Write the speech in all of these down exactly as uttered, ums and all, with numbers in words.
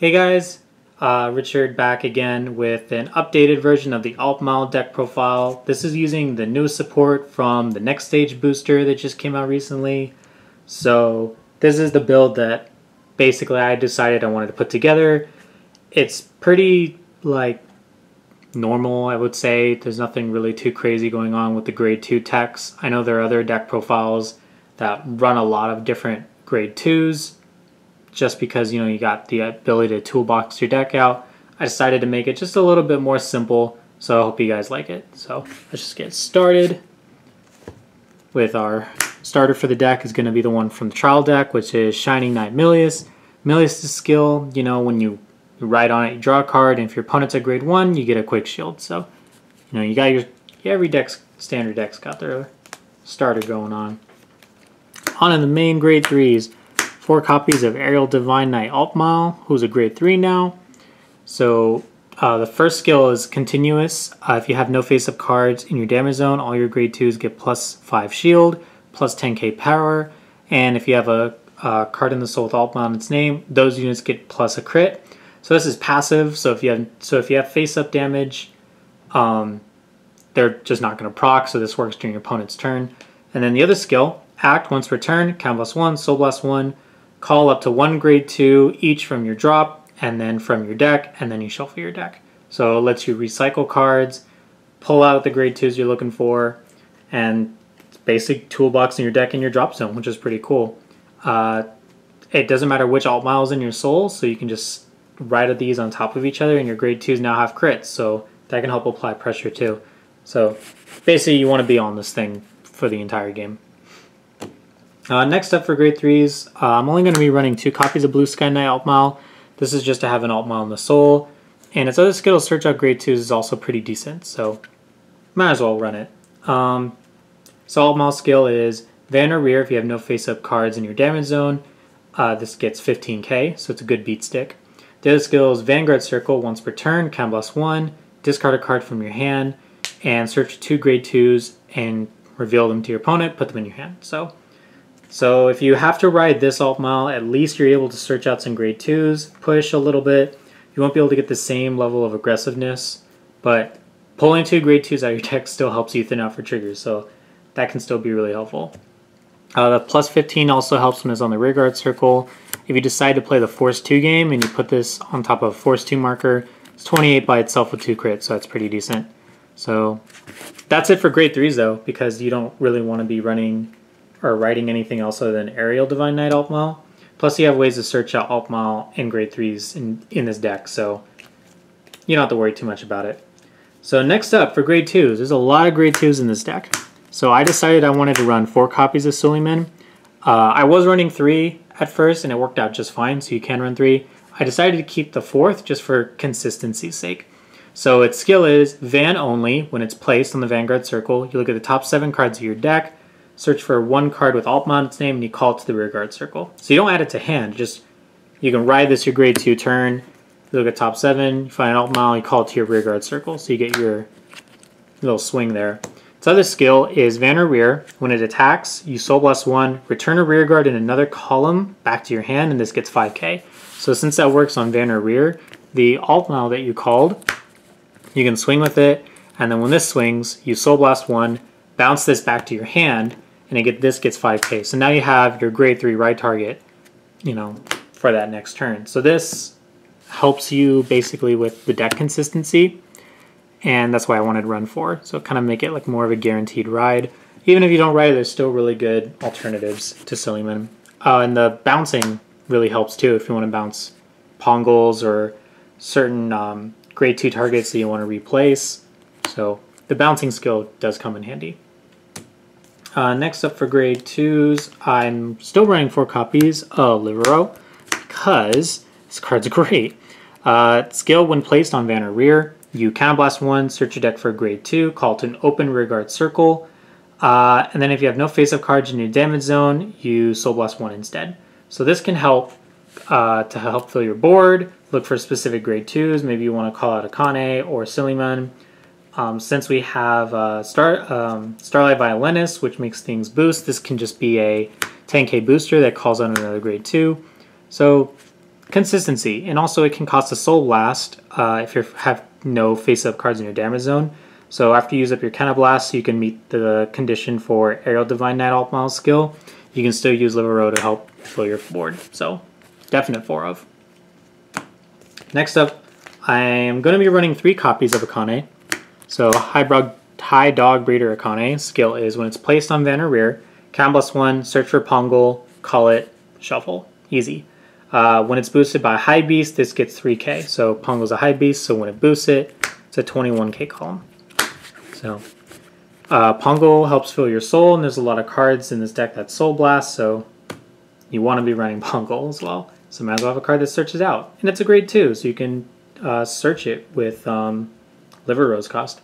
Hey guys, uh, Richard back again with an updated version of the Altmile deck profile. This is using the newest support from the Next Stage Booster that just came out recently. So this is the build that basically I decided I wanted to put together. It's pretty like normal, I would say. There's nothing really too crazy going on with the grade two techs. I know there are other deck profiles that run a lot of different grade twos. Just because, you know, you got the ability to toolbox your deck out, I decided to make it just a little bit more simple, so I hope you guys like it. So let's just get started with our starter for the deck. Is going to be the one from the trial deck, which is Shining Knight Millius. Milius' skill, you know, when you write on it, you draw a card, and if your opponent's a grade one, you get a quick shield. So, you know, you got your, every deck's, standard deck's got their starter going on. On in the main grade threes. Four copies of Aerial Divine Knight Altmile, who's a grade three now. So uh, the first skill is continuous. Uh, if you have no face-up cards in your damage zone, all your grade twos get plus five shield, plus ten K power, and if you have a, a card in the soul with Altmile in its name, those units get plus a crit. So this is passive, so if you have, so if you have face-up damage, um, they're just not going to proc, so this works during your opponent's turn. And then the other skill, Act, once per turn, Canvas one, Soul Blast one, call up to one grade two each from your drop, and then from your deck, and then you shuffle your deck. So it lets you recycle cards, pull out the grade twos you're looking for, and it's basic toolbox in your deck in your drop zone, which is pretty cool. Uh, it doesn't matter which Altmile is in your soul, so you can just write these on top of each other, and your grade twos now have crits, so that can help apply pressure too. So basically you want to be on this thing for the entire game. Uh, next up for grade threes, uh, I'm only going to be running two copies of Blue Sky Knight Altmile. This is just to have an Altmile in the soul. And its other skill, Search Out grade twos, is also pretty decent, so might as well run it. Um, so Altmile's skill is Van or Rear if you have no face-up cards in your damage zone. Uh, this gets fifteen K, so it's a good beat stick. The other skill is Vanguard Circle, once per turn, Counter Blast one, discard a card from your hand, and search two grade twos and reveal them to your opponent, put them in your hand. So. So if you have to ride this Altmile, at least you're able to search out some grade twos, push a little bit. You won't be able to get the same level of aggressiveness, but pulling two grade twos out of your deck still helps you thin out for triggers, so that can still be really helpful. Uh, the plus fifteen also helps when it's on the rear guard circle. If you decide to play the Force two game and you put this on top of a Force two marker, it's twenty-eight by itself with two crits, so that's pretty decent. So that's it for grade threes though, because you don't really want to be running or writing anything else other than Aerial Divine Knight Altmile. Plus you have ways to search out Altmile in grade threes in, in this deck, so you don't have to worry too much about it. So next up for grade twos, there's a lot of grade twos in this deck. So I decided I wanted to run four copies of Suleiman. Uh, I was running three at first and it worked out just fine, so you can run three. I decided to keep the fourth just for consistency's sake. So its skill is Van only. When it's placed on the Vanguard Circle, you look at the top seven cards of your deck, search for one card with Altmile in its name, and you call it to the rear guard circle. So you don't add it to hand, just you can ride this your grade two turn, you look at top seven, you find Altmile, you call it to your rear guard circle, so you get your little swing there. Its other skill is Van or Rear. When it attacks, you Soul Blast one, return a rear guard in another column back to your hand, and this gets five K. So since that works on Van or Rear, the Altmile that you called, you can swing with it, and then when this swings, you Soul Blast one, bounce this back to your hand, and get, this gets five K. So now you have your grade three ride target, you know, for that next turn. So this helps you basically with the deck consistency, and that's why I wanted to run four. So kind of make it like more of a guaranteed ride. Even if you don't ride it, there's still really good alternatives to Suleiman. Uh, and the bouncing really helps too if you want to bounce Pongals or certain um, grade two targets that you want to replace. So the bouncing skill does come in handy. Uh, next up for grade twos, I'm still running four copies of Livero because this card's great. Uh, skill, when placed on Van or Rear, you Counter Blast one, search your deck for a grade two, call to an open rear guard circle, uh, and then if you have no face-up cards in your damage zone, you Soul Blast one instead. So this can help uh, to help fill your board, look for specific grade twos, maybe you want to call out Akane or Suleiman. Um, since we have uh, Star, um, Starlight Violinist, which makes things boost, this can just be a ten K booster that calls on another grade two. So Consistency, and also it can cost a soul blast uh, if you have no face-up cards in your damage zone. So after you use up your Counterblast, you can meet the condition for Aerial Divine Knight Altmile skill. You can still use Livero to help fill your board. So, definite four of. Next up, I am going to be running three copies of Akane. So high, bro high Dog Breeder Akane skill is when it's placed on Van or Rear, count plus one, search for Pongal, call it, shuffle. Easy. Uh, when it's boosted by High Beast, this gets three K. So Pongal's a High Beast, so when it boosts it, it's a twenty-one K column. So uh, Pongal helps fill your soul, and there's a lot of cards in this deck that soul blast, so you want to be running Pongal as well. So might as well have a card that searches out. And it's a grade two, so you can uh, search it with um, Livero's cost.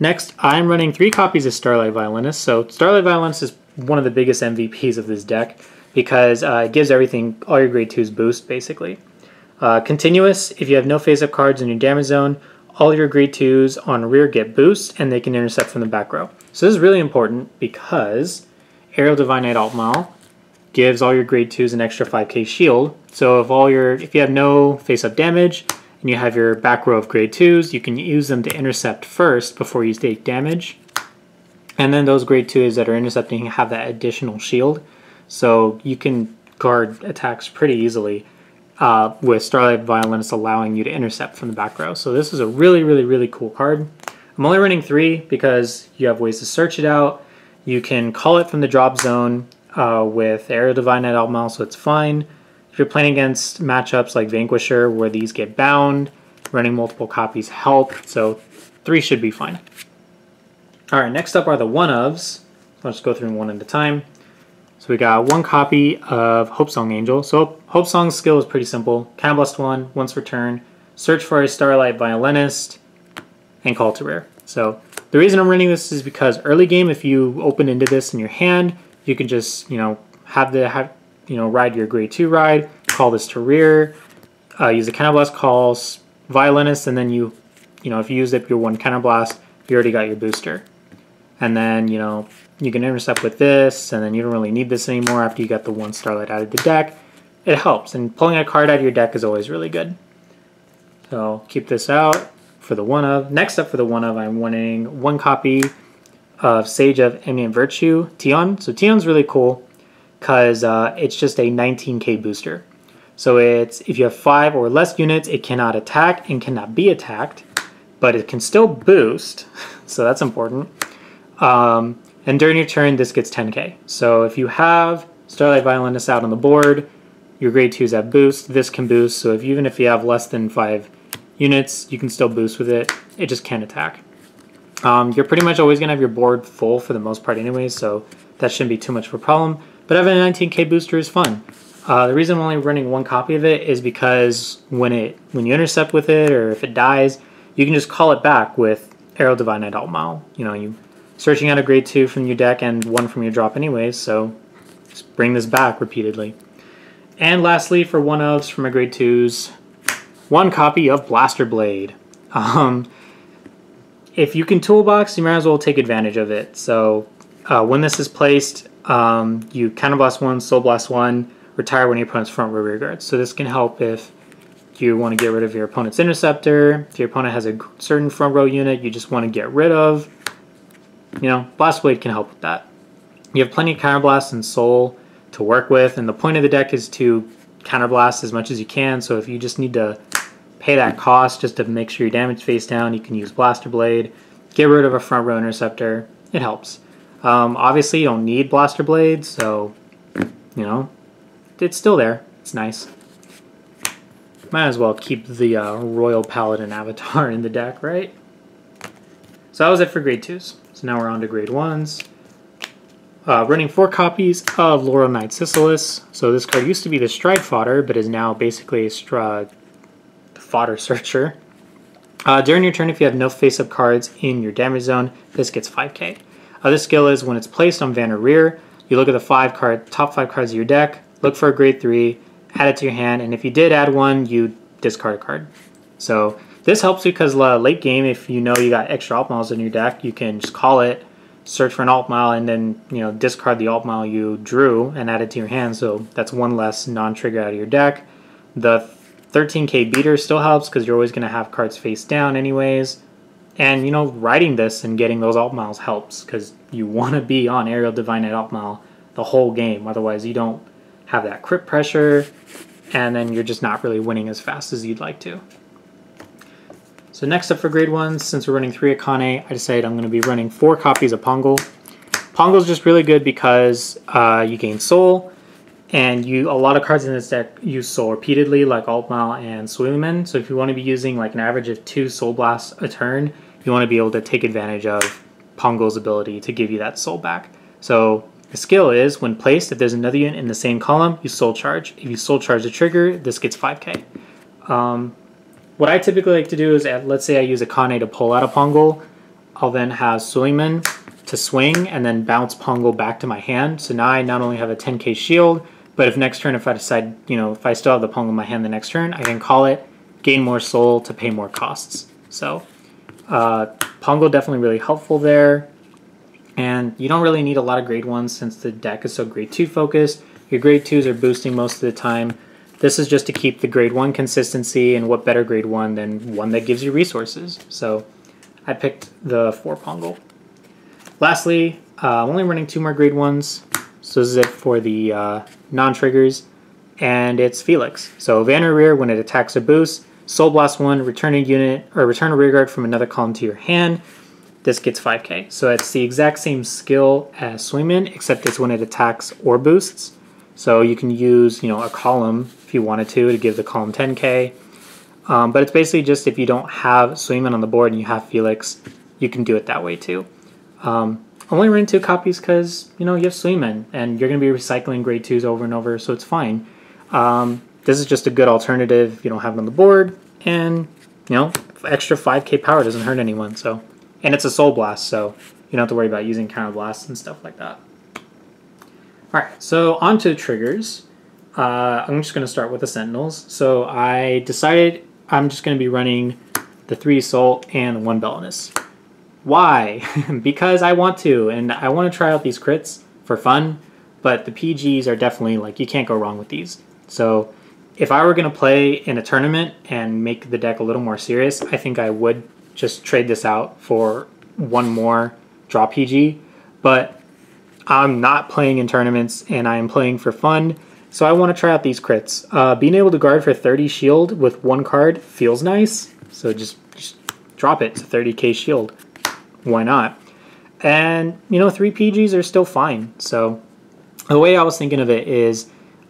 Next, I'm running three copies of Starlight Violinist. So Starlight Violinist is one of the biggest M V Ps of this deck, because uh, it gives everything, all your grade twos boost, basically. Uh, continuous, if you have no face-up cards in your damage zone, all your grade twos on rear get boost, and they can intercept from the back row. So this is really important because Aerial Divine Knight Altmile gives all your grade twos an extra five K shield. So if all your, if you have no face-up damage, and you have your back row of grade twos, you can use them to intercept first before you take damage. And then those grade twos that are intercepting have that additional shield. So you can guard attacks pretty easily uh, with Starlight Violinist allowing you to intercept from the back row. So this is a really, really, really cool card. I'm only running three because you have ways to search it out. You can call it from the drop zone uh, with Aerial Divine Knight Altmile, so it's fine. If you're playing against matchups like Vanquisher where these get bound, running multiple copies help, so three should be fine. All right, next up are the one-ofs. I'll just go through them one at a time. So we got one copy of Hope Song Angel. So Hope Song's skill is pretty simple. Counterblast one, once per turn, search for a Starlight Violinist, and call to rear. So the reason I'm running this is because early game, if you open into this in your hand, you can just, you know, have the have, you know, ride your grade two ride, call this to rear, uh, use the Counterblast, call Violinist, and then you, you know, if you use up your one Counterblast, you already got your booster, and then you know. You can intercept with this, and then you don't really need this anymore after you got the one Starlight out of the deck. It helps, and pulling a card out of your deck is always really good. So keep this out for the one of. Next up for the one of, I'm winning one copy of Sage of Ambient Virtue Tyon. So Tyon's really cool because uh, it's just a nineteen K booster. So it's if you have five or less units, it cannot attack and cannot be attacked, but it can still boost, so that's important. Um, And during your turn, this gets ten K. So if you have Starlight Violinist out on the board, your grade twos have boost, this can boost. So if, even if you have less than five units, you can still boost with it. It just can't attack. Um, you're pretty much always gonna have your board full for the most part anyways, so that shouldn't be too much of a problem. But having a nineteen K booster is fun. Uh, the reason I'm only running one copy of it is because when it when you intercept with it, or if it dies, you can just call it back with Aerial Divine Knight Altmile. You know, you searching out a grade two from your deck and one from your drop anyways, so just bring this back repeatedly. And lastly, for one ofs from a grade twos, one copy of Blaster Blade. Um, if you can toolbox, you might as well take advantage of it. So uh, when this is placed, um, you Counterblast one, Soul Blast one, retire when your opponent's front row rear guards. So this can help if you want to get rid of your opponent's interceptor, if your opponent has a certain front row unit you just want to get rid of. You know, Blaster Blade can help with that. You have plenty of Counterblast and Soul to work with, and the point of the deck is to Counterblast as much as you can, so if you just need to pay that cost just to make sure your damage face down, you can use Blaster Blade, get rid of a front row interceptor, it helps. Um, obviously you don't need Blaster Blade, so, you know, it's still there, it's nice. Might as well keep the uh, Royal Paladin avatar in the deck, right? So that was it for grade twos. So now we're on to grade ones. Uh, running four copies of Laurel Knight Sicilus. So this card used to be the Stride Fodder, but is now basically a uh, fodder searcher. Uh, during your turn, if you have no face-up cards in your damage zone, this gets five K. Uh, this skill is when it's placed on Van or Rear, you look at the five card, top five cards of your deck, look for a grade three, add it to your hand, and if you did add one, you discard a card. So this helps because uh, late game, if you know you got extra Altmiles in your deck, you can just call it, search for an Altmile, and then you know discard the Altmile you drew and add it to your hand. So that's one less non-trigger out of your deck. The thirteen K beater still helps because you're always going to have cards face down anyways. And, you know, riding this and getting those Altmiles helps because you want to be on Aerial Divine Knight Altmile the whole game. Otherwise, you don't have that crit pressure, and then you're just not really winning as fast as you'd like to. So next up for grade ones, since we're running three Akane, I decided I'm going to be running four copies of Pongal. Pongal is just really good because uh, you gain soul, and you a lot of cards in this deck use soul repeatedly, like Altmile and Suleiman. So if you want to be using like an average of two soul blasts a turn, you want to be able to take advantage of Pongal's ability to give you that soul back. So the skill is, when placed, if there's another unit in the same column, you soul charge. If you soul charge the trigger, this gets five K. Um, What I typically like to do is, add, let's say I use Akane to pull out a Pongal, I'll then have Suleiman to swing and then bounce Pongal back to my hand. So now I not only have a ten K shield, but if next turn, if I decide, you know, if I still have the Pongal in my hand the next turn, I can call it, gain more soul to pay more costs. So uh, Pongal definitely really helpful there. And you don't really need a lot of grade ones since the deck is so grade two focused. Your grade twos are boosting most of the time. This is just to keep the grade one consistency, and what better grade one than one that gives you resources. So I picked the four Pongal. Lastly, uh, I'm only running two more grade ones. So this is it for the uh, non-triggers, and it's Felix. So Vanner Rear, when it attacks or boosts, Soul Blast one, return a unit, or return a rear guard from another column to your hand. This gets five K. So it's the exact same skill as Suleiman, except it's when it attacks or boosts. So you can use, you know, a column if you wanted to, to give the column ten K. Um, but it's basically just if you don't have Suleiman on the board and you have Felix, you can do it that way too. Um, only ran two copies because, you know, you have Suleiman and you're going to be recycling grade twos over and over, so it's fine. Um, this is just a good alternative if you don't have it on the board, and, you know, extra five K power doesn't hurt anyone. So, and it's a soul blast, so you don't have to worry about using counter blasts and stuff like that. Alright, so on to triggers. Uh, I'm just going to start with the Sentinels. So I decided I'm just going to be running the three Soul and the one Bellinus. Why? Because I want to, and I want to try out these crits for fun, but the P Gs are definitely, like, you can't go wrong with these. So if I were going to play in a tournament and make the deck a little more serious, I think I would just trade this out for one more draw P G, but I'm not playing in tournaments, and I am playing for fun, so I want to try out these crits. Uh, being able to guard for thirty shield with one card feels nice, so just, just drop it to thirty K shield. Why not? And, you know, three P Gs are still fine. So the way I was thinking of it is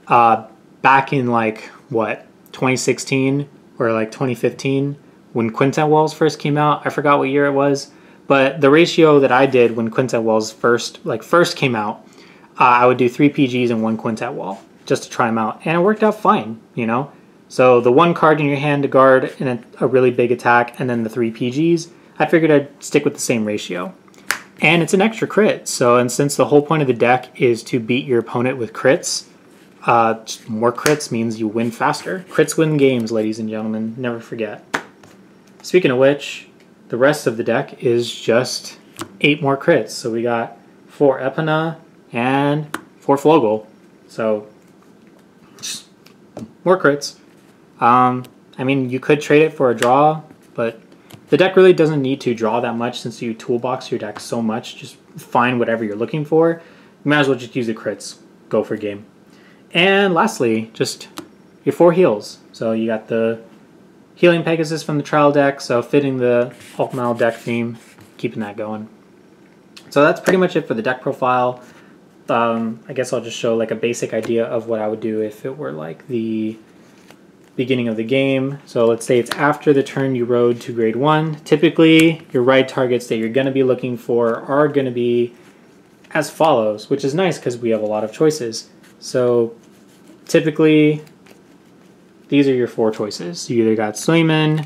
uh, back in, like, what, twenty sixteen or, like, twenty fifteen, when Quintet Walls first came out. I forgot what year it was. But the ratio that I did when Quintet Walls first like first came out, uh, I would do three P Gs and one Quintet Wall just to try them out. And it worked out fine, you know? So the one card in your hand to guard in a, a really big attack, and then the three P Gs, I figured I'd stick with the same ratio. And it's an extra crit. So, and since the whole point of the deck is to beat your opponent with crits, uh, more crits means you win faster. Crits win games, ladies and gentlemen. Never forget. Speaking of which, the rest of the deck is just eight more crits. So we got four Epona and four Flogal. So more crits. Um, I mean, you could trade it for a draw, but the deck really doesn't need to draw that much since you toolbox your deck so much. Just find whatever you're looking for. You might as well just use the crits. Go for game. And lastly, just your four heals. So you got the Healing Pegasus from the trial deck, so fitting the Altmile deck theme, keeping that going. So that's pretty much it for the deck profile. Um, I guess I'll just show like a basic idea of what I would do if it were like the beginning of the game. So let's say it's after the turn you rode to grade one. Typically, your ride targets that you're going to be looking for are going to be as follows, which is nice because we have a lot of choices. So typically, these are your four choices. You either got Suleiman,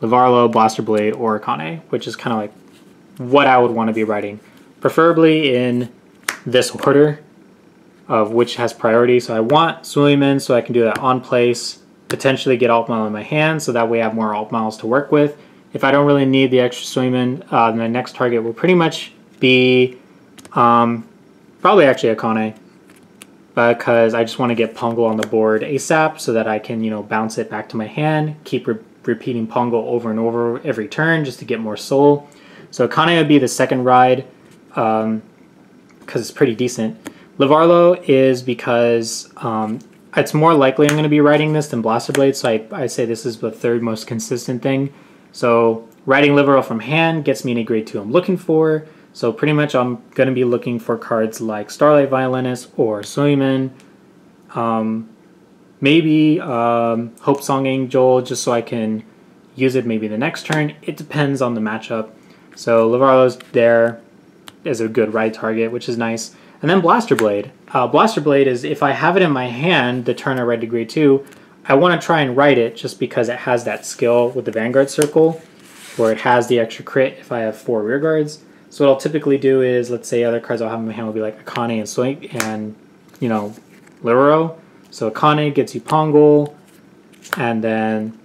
Livero, Blaster Blade, or Akane, which is kind of like what I would want to be writing. Preferably in this order of which has priority. So I want Suleiman so I can do that on place, potentially get Altmile in my hand, so that way I have more Altmiles to work with. If I don't really need the extra Suleiman, uh, then the next target will pretty much be um, probably actually Akane. because I just want to get Pongal on the board ASAP so that I can, you know, bounce it back to my hand, keep re repeating Pongal over and over every turn just to get more soul. So Akane would be the second ride because um, it's pretty decent. Livero is because um, it's more likely I'm going to be riding this than Blaster Blade, so I, I say this is the third most consistent thing. So riding Livero from hand gets me any grade two I'm looking for. So pretty much I'm going to be looking for cards like Starlight Violinist or Suleiman, um, maybe um, Hope Song Angel, just so I can use it maybe the next turn. It depends on the matchup. So Livero's there is a good ride target, which is nice. And then Blaster Blade. Uh, Blaster Blade is if I have it in my hand the turn I ride to grade two, I want to try and ride it just because it has that skill with the Vanguard Circle where it has the extra crit if I have four rear guards. So what I'll typically do is, let's say other cards I'll have in my hand will be like Akane and Swink and, you know, Livero. So Akane gets you Pongal, and then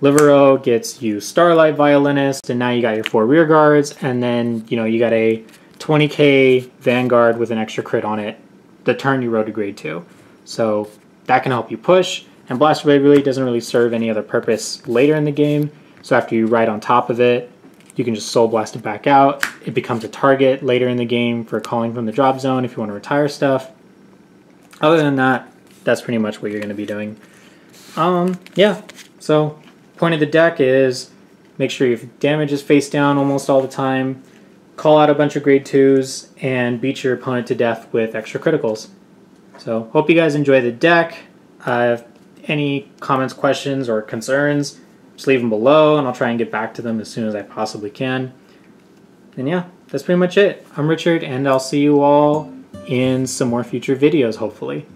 Livero gets you Starlight Violinist, and now you got your four rear guards, and then, you know, you got a twenty K Vanguard with an extra crit on it the turn you rode to grade two. So that can help you push, and Blaster Blade really doesn't really serve any other purpose later in the game. So after you ride on top of it, you can just soul blast it back out. It becomes a target later in the game for calling from the drop zone if you want to retire stuff. Other than that, that's pretty much what you're going to be doing. Um, yeah, so point of the deck is make sure your damage is face down almost all the time, call out a bunch of grade twos, and beat your opponent to death with extra criticals. So hope you guys enjoy the deck. Uh, any comments, questions, or concerns, just leave them below, and I'll try and get back to them as soon as I possibly can. And yeah, that's pretty much it. I'm Richard, and I'll see you all in some more future videos, hopefully.